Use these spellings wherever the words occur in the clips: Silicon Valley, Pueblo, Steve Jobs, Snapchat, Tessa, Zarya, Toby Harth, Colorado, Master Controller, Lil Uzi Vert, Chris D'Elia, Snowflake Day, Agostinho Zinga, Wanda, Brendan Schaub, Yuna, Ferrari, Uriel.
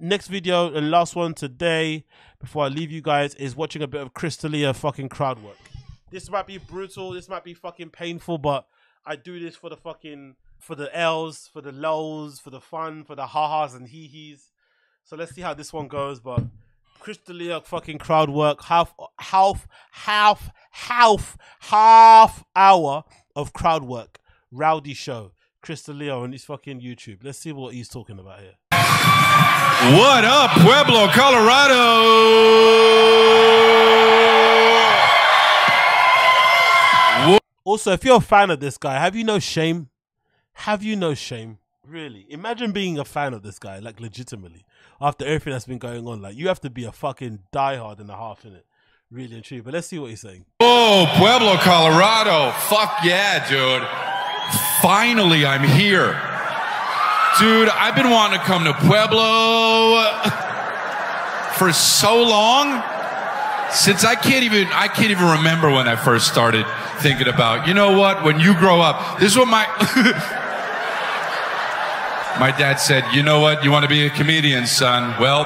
Next video, the last one today before I leave you guys, is watching a bit of Chris D'Elia fucking crowd work. This might be brutal, this might be fucking painful, but I do this for the fucking, for the L's, for the lows, for the fun, for the ha-has and hee-hees. So let's see how this one goes. But Chris D'Elia fucking crowd work, half hour of crowd work, rowdy show. Chris D'Elia on his fucking YouTube. Let's see what he's talking about here. What up, Pueblo, Colorado? Also, if you're a fan of this guy, have you no shame? Have you no shame? Really? Imagine being a fan of this guy, like legitimately. After everything that's been going on, like you have to be a fucking diehard and a half, innit? Really and true. But let's see what he's saying. Oh, Pueblo, Colorado. Fuck yeah, dude. Finally, I'm here. Dude, I've been wanting to come to Pueblo for so long. Since I can't even remember when I first started thinking about, you know what, when you grow up, this is what my my dad said, you know what, you want to be a comedian, son? Well,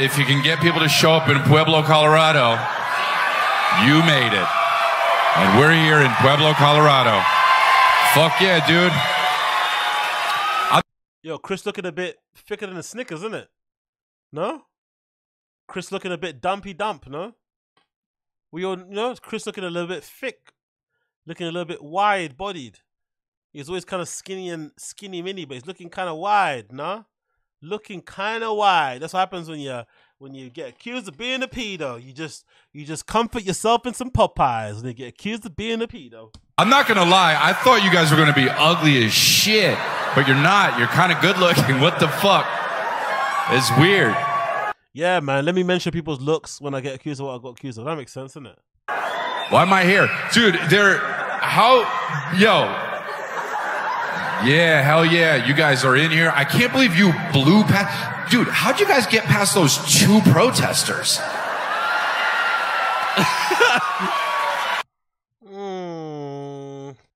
if you can get people to show up in Pueblo, Colorado, you made it. And we're here in Pueblo, Colorado. Fuck yeah, dude. Yo, Chris looking a bit thicker than a Snickers, isn't it? No? Chris looking a bit dumpy, no? We all know Chris looking a little bit thick. Looking a little bit wide-bodied. He's always kind of skinny and skinny-mini, but he's looking kind of wide, no? Looking kind of wide. That's what happens when you're... when you get accused of being a pedo, you just comfort yourself in some Popeyes. When you get accused of being a pedo. I'm not gonna lie, I thought you guys were gonna be ugly as shit, but you're not. You're kind of good looking. What the fuck? It's weird. Yeah, man. Let me mention people's looks when I get accused of what I got accused of. That makes sense, doesn't it? Why am I here, dude? Yeah, hell yeah. You guys are in here. I can't believe you blew past... Dude, how'd you guys get past those 2 protesters?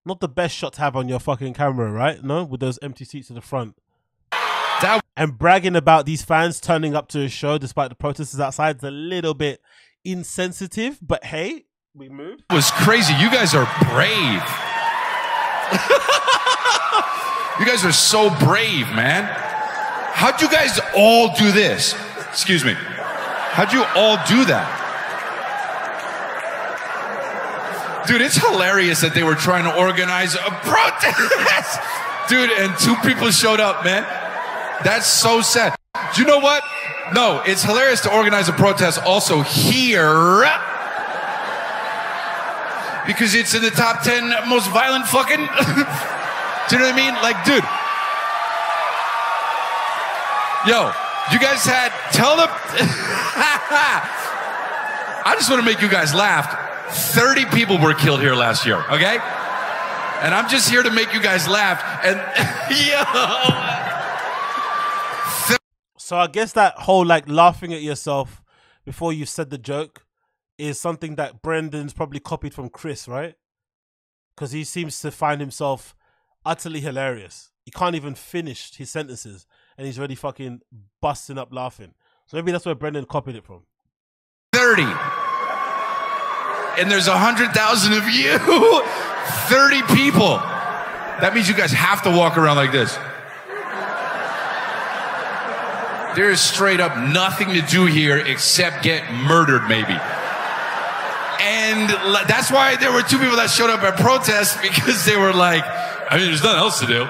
Not the best shot to have on your fucking camera, right? No? With those empty seats in the front. And bragging about these fans turning up to a show despite the protesters outside is a little bit insensitive. But hey, we moved. It was crazy. You guys are brave. You guys are so brave, man. How'd you guys all do this? Excuse me. How'd you all do that? Dude, it's hilarious that they were trying to organize a protest. Dude, and 2 people showed up, man. That's so sad. Do you know what? No, it's hilarious to organize a protest also here. Because it's in the top 10 most violent fucking... Do you know what I mean? Like, dude. Yo, you guys had... Tell them... I just want to make you guys laugh. 30 people were killed here last year, okay? And I'm just here to make you guys laugh. And... Yo! So I guess that whole, like, laughing at yourself before you've said the joke is something that Brendan's probably copied from Chris, right? Because he seems to find himself... utterly hilarious. He can't even finish his sentences and he's already fucking busting up laughing. So maybe that's where Brendan copied it from. 30. And there's 100,000 of you. 30 people. That means you guys have to walk around like this. There is straight up nothing to do here except get murdered, maybe. And that's why there were 2 people that showed up at protest, because they were like, I mean, there's nothing else to do.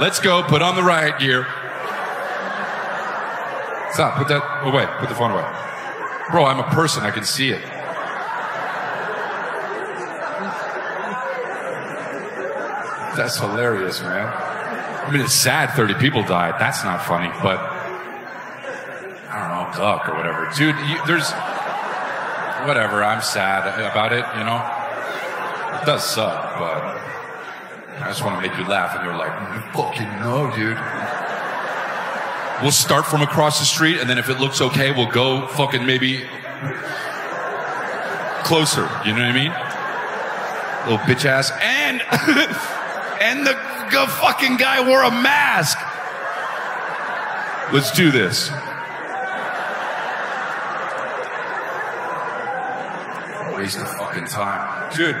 Let's go, put on the riot gear. Stop, put that away, put the phone away. Bro, I'm a person, I can see it. That's hilarious, man. I mean, it's sad 30 people died, that's not funny, but I don't know, duck or whatever. Dude, there's... Whatever, I'm sad about it, you know? It does suck, but I just want to make you laugh. And you're like, fucking no, dude. We'll start from across the street, and then if it looks okay, we'll go fucking maybe closer, you know what I mean? little bitch ass. And, and the fucking guy wore a mask. Let's do this. Waste of fucking time. Dude.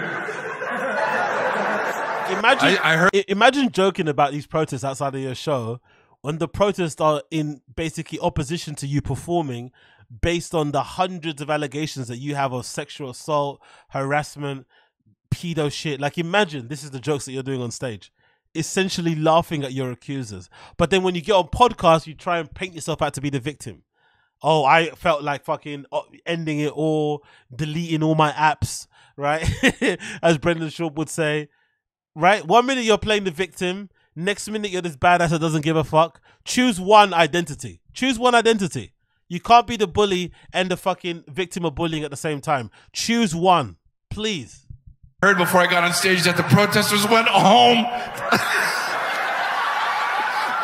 Imagine, imagine joking about these protests outside of your show when the protests are in basically opposition to you performing based on the hundreds of allegations that you have of sexual assault, harassment, pedo shit. Like, imagine this is the jokes that you're doing on stage, essentially laughing at your accusers. But then when you get on podcasts, you try and paint yourself out to be the victim. Oh, I felt like fucking ending it all, deleting all my apps, right? As Brendan Schaub would say, right? 1 minute you're playing the victim. Next minute you're this badass that doesn't give a fuck. Choose one identity. Choose one identity. You can't be the bully and the fucking victim of bullying at the same time. Choose one, please. I heard before I got on stage that the protesters went home.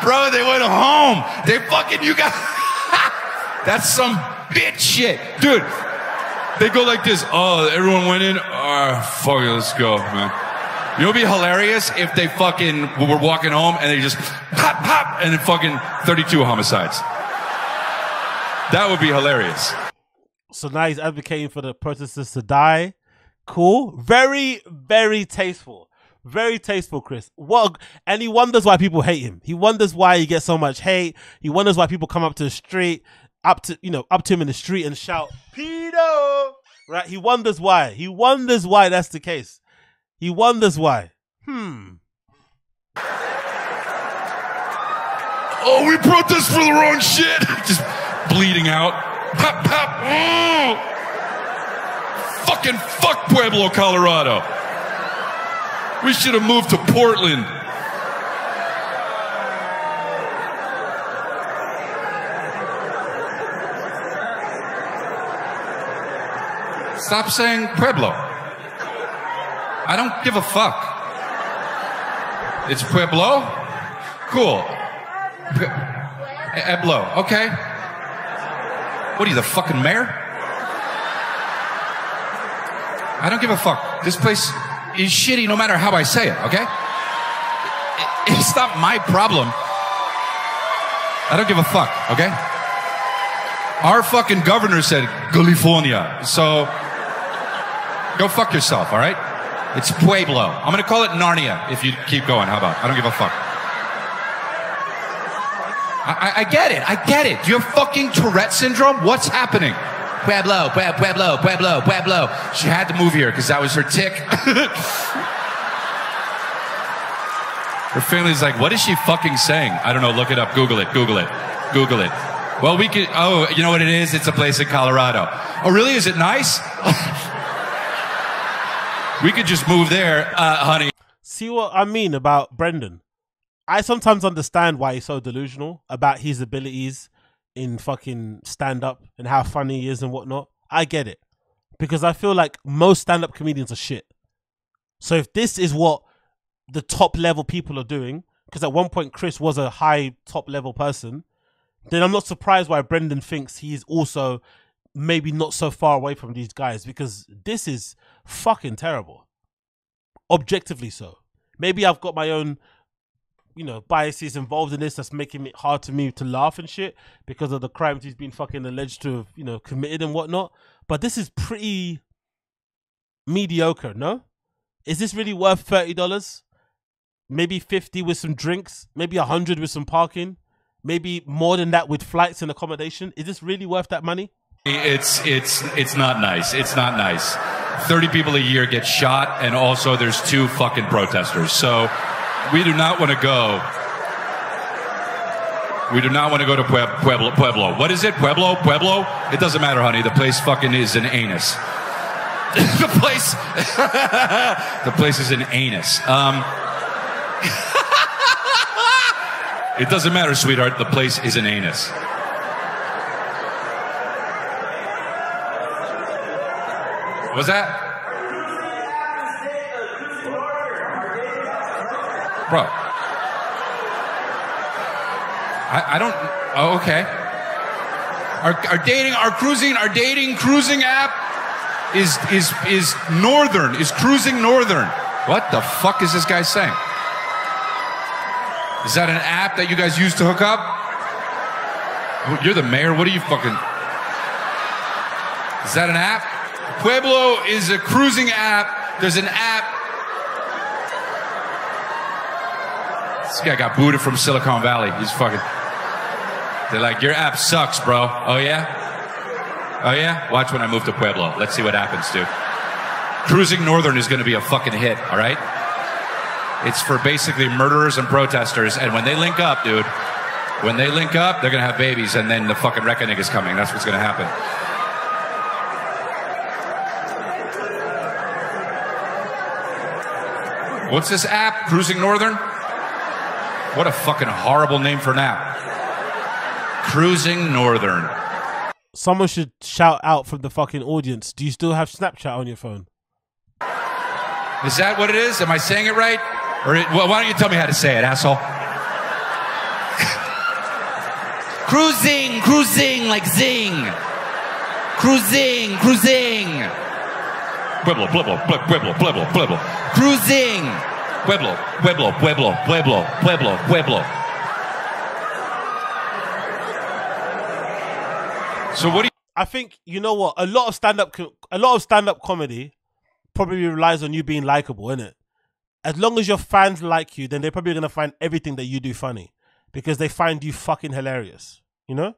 Bro, they went home. They fucking, you got... That's some bitch shit. Dude, they go like this. Oh, everyone went in. Oh, fuck it, let's go, man. You know what would be hilarious? If they fucking were walking home and they just pop, pop, and then fucking 32 homicides. That would be hilarious. So now he's advocating for the protesters to die. Cool. Very, very tasteful. Very tasteful, Chris. Well, and he wonders why people hate him. He wonders why he gets so much hate. He wonders why people come up to the street, up to him in the street and shout, pedo. Right? He wonders why. He wonders why that's the case. He wonders why. Oh, we protest for the wrong shit. Just bleeding out. Pop, pop. Oh. Fucking fuck Pueblo, Colorado. We should have moved to Portland. Stop saying Pueblo. I don't give a fuck. It's Pueblo? Cool. Pueblo, okay. What are you, the fucking mayor? I don't give a fuck. This place is shitty no matter how I say it, okay? It's not my problem. I don't give a fuck, okay? Our fucking governor said California, so go fuck yourself, all right? It's Pueblo. I'm gonna call it Narnia if you keep going. How about? I don't give a fuck. I get it. I get it. Do you have fucking Tourette syndrome? What's happening? Pueblo, Pueblo, Pueblo, Pueblo. She had to move here because that was her tick. Her family's like, what is she fucking saying? I don't know. Look it up. Google it. Google it. Google it. Well, we could. Oh, you know what it is? It's a place in Colorado. Oh, really? Is it nice? We could just move there, honey. See what I mean about Brendan? I sometimes understand why he's so delusional about his abilities in fucking stand-up and how funny he is and whatnot. I get it. Because I feel like most stand-up comedians are shit. So if this is what the top-level people are doing, because at one point Chris was a high top-level person, then I'm not surprised why Brendan thinks he is also maybe not so far away from these guys, because this is fucking terrible. Objectively so. Maybe I've got my own, you know, biases involved in this that's making it hard to me to laugh and shit because of the crimes he's been fucking alleged to have, you know, committed and whatnot. But this is pretty mediocre, no? Is this really worth $30? Maybe 50 with some drinks, maybe 100 with some parking, maybe more than that with flights and accommodation. Is this really worth that money? It's not nice. It's not nice. 30 people a year get shot, and also there's 2 fucking protesters. So we do not want to go. We do not want to go to Pueblo. Pueblo. What is it? Pueblo? Pueblo? It doesn't matter, honey. The place fucking is an anus. The place... the place is an anus. It doesn't matter, sweetheart. The place is an anus. What's that? Bro, I don't, oh, okay. Our dating cruising app is northern, is cruising northern. What the fuck is this guy saying? Is that an app that you guys use to hook up? You're the mayor, what are you fucking... Is that an app? Pueblo is a cruising app. There's an app. This guy got booted from Silicon Valley. He's fucking... They're like, your app sucks, bro. Oh, yeah? Oh, yeah? Watch when I move to Pueblo. Let's see what happens, dude. Cruising Northern is going to be a fucking hit, all right? It's for basically murderers and protesters. And when they link up, dude, when they link up, they're going to have babies. And then the fucking reckoning is coming. That's what's going to happen. What's this app? Cruising Northern? What a fucking horrible name for an app. Cruising Northern. Someone should shout out from the fucking audience. Do you still have Snapchat on your phone? Is that what it is? Am I saying it right? Or well, why don't you tell me how to say it, asshole? Cruising, cruising, like zing. Cruising, cruising. Pueblo, Pueblo, Pueblo, Pueblo, Pueblo. Cruising. Pueblo, Pueblo, Pueblo, Pueblo, Pueblo, Pueblo. So what do you... I think, you know what? A lot of stand-up comedy probably relies on you being likable, innit? As long as your fans like you, then they're probably going to find everything that you do funny because they find you fucking hilarious, you know?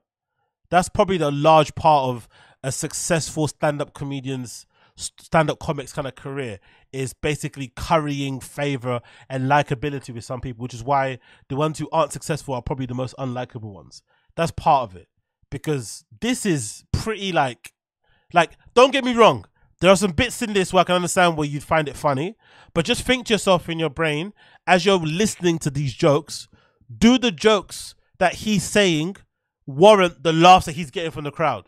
That's probably the large part of a successful stand-up comedian's stand-up comics kind of career, is basically currying favor and likability with some people, which is why the ones who aren't successful are probably the most unlikable ones. That's part of it, because this is pretty like don't get me wrong, there are some bits in this where I can understand where you'd find it funny, but just think to yourself in your brain as you're listening to these jokes, do the jokes that he's saying warrant the laughs that he's getting from the crowd?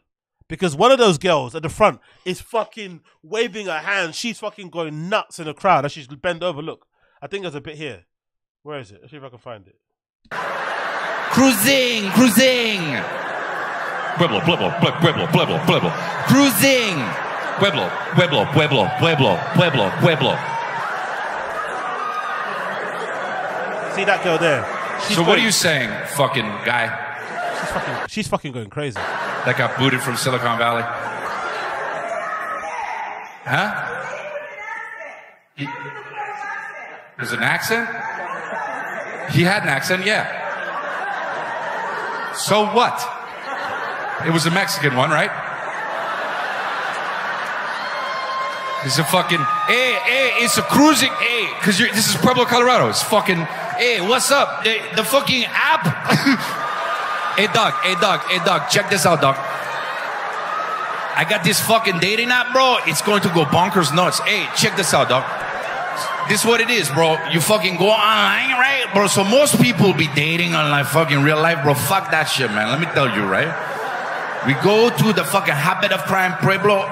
Because one of those girls at the front is fucking waving her hand. She's fucking going nuts in the crowd as she's bent over. Look, I think there's a bit here. Where is it? Let's see if I can find it. Cruising, cruising. Pueblo, Pueblo, Pueblo, Pueblo, Pueblo. Cruising. Pueblo, Pueblo, Pueblo, Pueblo, Pueblo, Pueblo. See that girl there? So what are you saying, fucking guy? She's fucking going crazy. That got booted from Silicon Valley. Huh? There's an accent? He had an accent, yeah. So what? It was a Mexican one, right? It's a fucking, hey, hey, it's a cruising, hey, because this is Pueblo, Colorado. It's fucking, hey, what's up? The fucking app. Hey, dog, hey, dog, hey, dog, check this out, dog. I got this fucking dating app, bro. It's going to go bonkers nuts. Hey, check this out, dog. This is what it is, bro. You fucking go online, right? Bro, so most people be dating on like fucking real life, bro. Fuck that shit, man. Let me tell you, right? We go to the fucking habit of crime, Pueblo.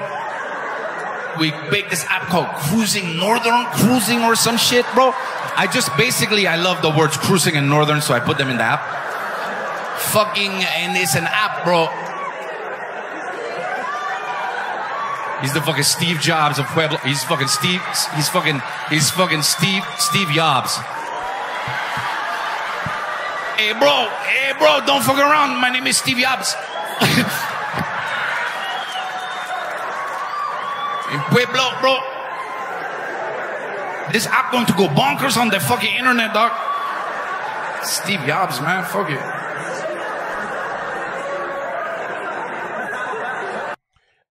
We make this app called Cruising Northern, Cruising or some shit, bro. I just basically, I love the words cruising and northern, so I put them in the app. Fucking, and it's an app, bro. He's the fucking Steve Jobs of Pueblo. He's fucking Steve Jobs. Hey, bro, don't fuck around. My name is Steve Jobs. In Pueblo, bro. This app going to go bonkers on the fucking internet, dog. Steve Jobs, man, fuck it.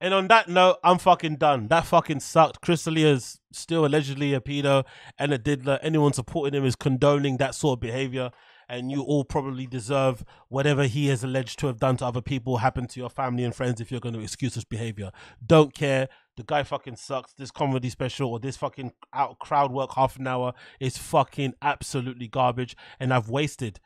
And on that note, I'm fucking done. That fucking sucked. Chris D'Elia is still allegedly a pedo and a diddler. Anyone supporting him is condoning that sort of behavior. And you all probably deserve whatever he has alleged to have done to other people happen to your family and friends if you're going to excuse this behavior. Don't care. The guy fucking sucks. This comedy special or this fucking out crowd work half an hour is fucking absolutely garbage. And I've wasted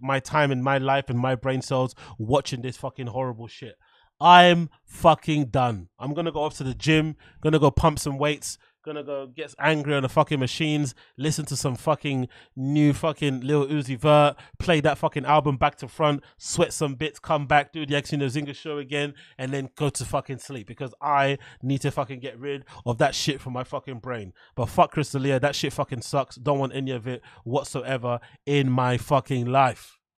my time and my life and my brain cells watching this fucking horrible shit. I'm fucking done. I'm going to go off to the gym, going to go pump some weights, gonna go gets angry on the fucking machines, listen to some fucking new fucking Lil Uzi Vert, play that fucking album back to front, sweat some bits, come back, do the Agostinho Zinga show again, and then go to fucking sleep, because I need to fucking get rid of that shit from my fucking brain. But fuck Chris D'Elia, that shit fucking sucks. Don't want any of it whatsoever in my fucking life.